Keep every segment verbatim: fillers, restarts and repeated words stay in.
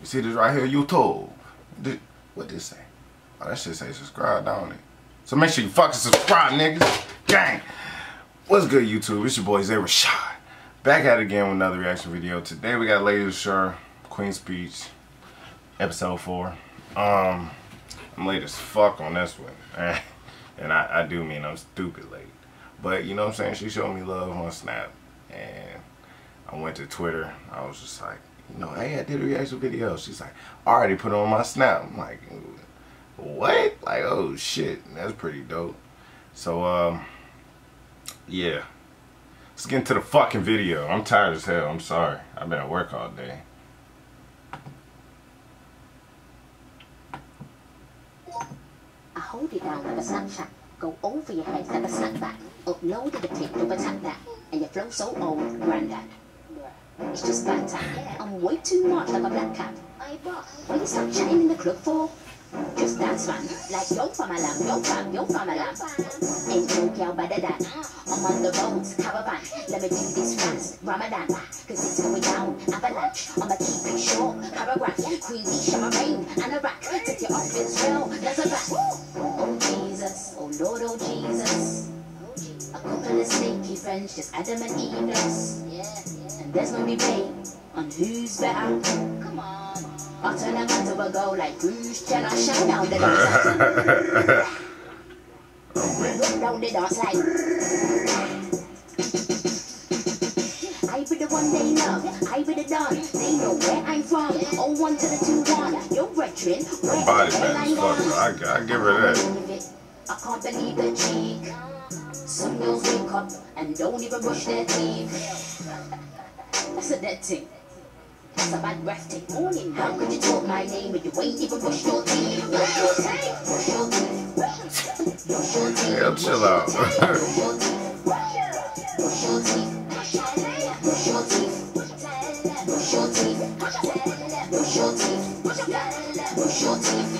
You see this right here, YouTube. This, what this say? Oh, that shit say subscribe, don't it? So make sure you fucking subscribe, niggas. Gang. What's good, YouTube? It's your boy Zay Rashad. Back at it again with another reaction video. Today we got Lady Leshurr, Queen's Speech, episode four. Um, I'm late as fuck on this one. And I, I do mean I'm stupid late. But you know what I'm saying? She showed me love on Snap. And I went to Twitter. I was just like, you know, hey, I did a reaction video. She's like, I already put it on my Snap. I'm like, what? Like, oh shit. That's pretty dope. So, um, yeah. Let's get into the fucking video. I'm tired as hell. I'm sorry. I've been at work all day. I hold it down like a sunshine. Go over your head like a sunback. Uploaded the tape to protect that. And you flow so old, granddad. It's just banter. Yeah. I'm way too much like a black cat. I boss. What you stop chatting in the club for? Just dance, man. Like, yo, fam, alam, yo, fam, yo, fam, alam. Ain't no girl better than. I'm on the road, caravan. Let me do this fast, Ramadan. Cause it's going down, avalanche. I'ma keep it short, paragraph. Queenie, Shamarrain, and a rack. Take your off Israel, there's a back. Oh, Jesus. Oh, Lord, oh, Jesus. A couple of sneaky friends, just Adam and Eve us. Yeah, and there's no debate on who's better. Come on. I'll turn them out to a go like who's shall I shout out the dance. Look down the dance like I be the one they love, I be the done. They know where I'm from. Oh one to the two one. Your brethren, where body man's fucking I gotta give her that. I can't believe the cheek. Some girls wake up and don't even brush their teeth. That's a dead thing. That's a bad breath take morning. How could you talk my name when you ain't even brush your teeth? Brush your teeth. Brush your teeth. Brush your teeth. Yeah, chill out. Brush your teeth. Brush your teeth. Brush your teeth. Brush your teeth. Brush your teeth. Brush your teeth.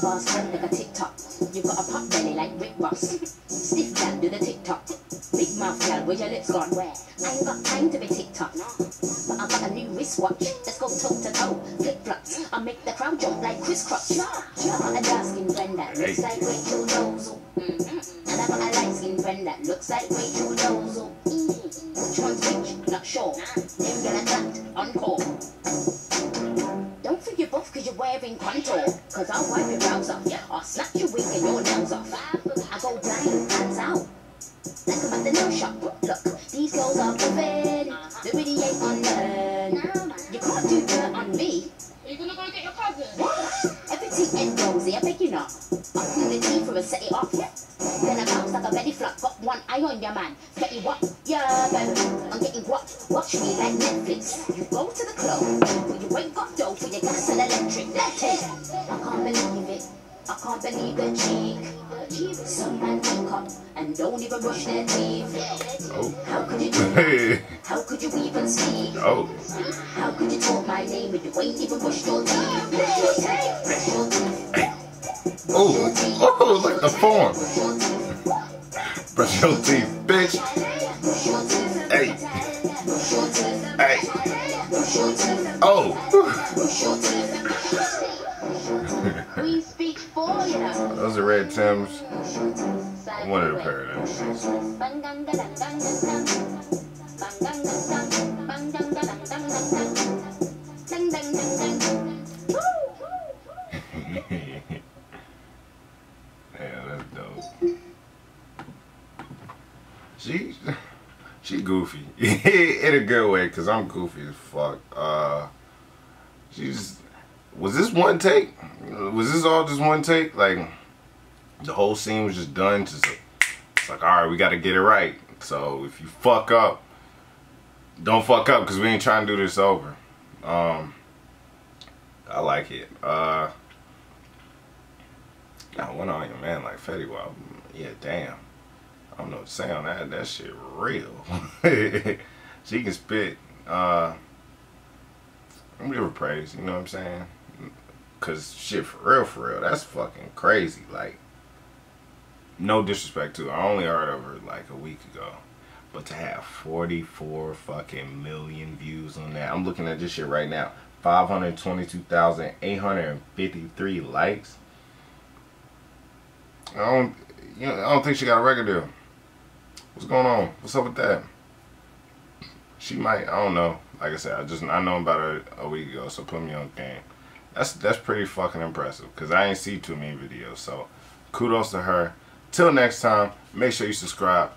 Bars run like a TikTok. You got a pop belly like Rick Boss. Stiff down, do the TikTok. Big mouth gal, where your lips gone? Where? I ain't got time to be TikTok. But I got a new wristwatch. Let's go toe to toe, flip flops. I make the crowd jump like crisscross. I got a dark skin friend that looks like Rachel Dolezal. And I got a light skin friend that looks like Rachel Dolezal. Which one's which? Not sure. Then get attacked on call. Don't think you're buff because you're wearing contour. Because I'll wipe your brows off. I'll snap your wig and your nails off. I go blind, hands out. Like I'm at the nail shop. Look, these girls are moving. They really ain't unlearned. You can't do dirt on me. Are you gonna go get your cousin? What? Everything ain't rosy, I beg you not. I'm feeling the need for a set it off. Then I bounce like a belly flop. Got one eye on your man. Fetty Wap, yeah, baby. I'm getting guap. Watch me like Netflix. You go to the club, but you ain't got dough for your gas and electric. That's it. I can't believe it. I can't believe the cheek. Some men wake up and don't even brush their teeth. Oh. How could you do that? How could you even speak? Oh. How could you talk my name when you ain't even brush your teeth? Brush your teeth. Brush your teeth. Oh, oh, like the form. Brush your teeth, bitch. Brush your teeth. Hey. Brush your teeth. Hey. Brush your teeth. Oh. Brush your teeth. Queen's Speech. Those are red Tims. I wanted a pair of them. Yeah, that's dope. She, she goofy. In a good way, because I'm goofy as fuck. Uh, she just... Was this one take? Was this all just one take? Like, the whole scene was just done. Just like, it's like, all right, we got to get it right. So if you fuck up, don't fuck up because we ain't trying to do this over. Um, I like it. Uh, got one on your man like Fetty Wap. Yeah, damn. I don't know what to say on that. That shit real. She can spit. Uh, I'm gonna give her praise. You know what I'm saying? Cause shit, for real, for real, that's fucking crazy. Like, no disrespect to her. I only heard of her like a week ago, but to have forty-four fucking million views on that, I'm looking at this shit right now. five hundred twenty-two thousand eight hundred fifty-three likes. I don't, you know, I don't think she got a record deal. What's going on? What's up with that? She might, I don't know. Like I said, I just I know about her a week ago, so put me on game. That's that's pretty fucking impressive, cause I ain't see too many videos. So kudos to her. Till next time, make sure you subscribe.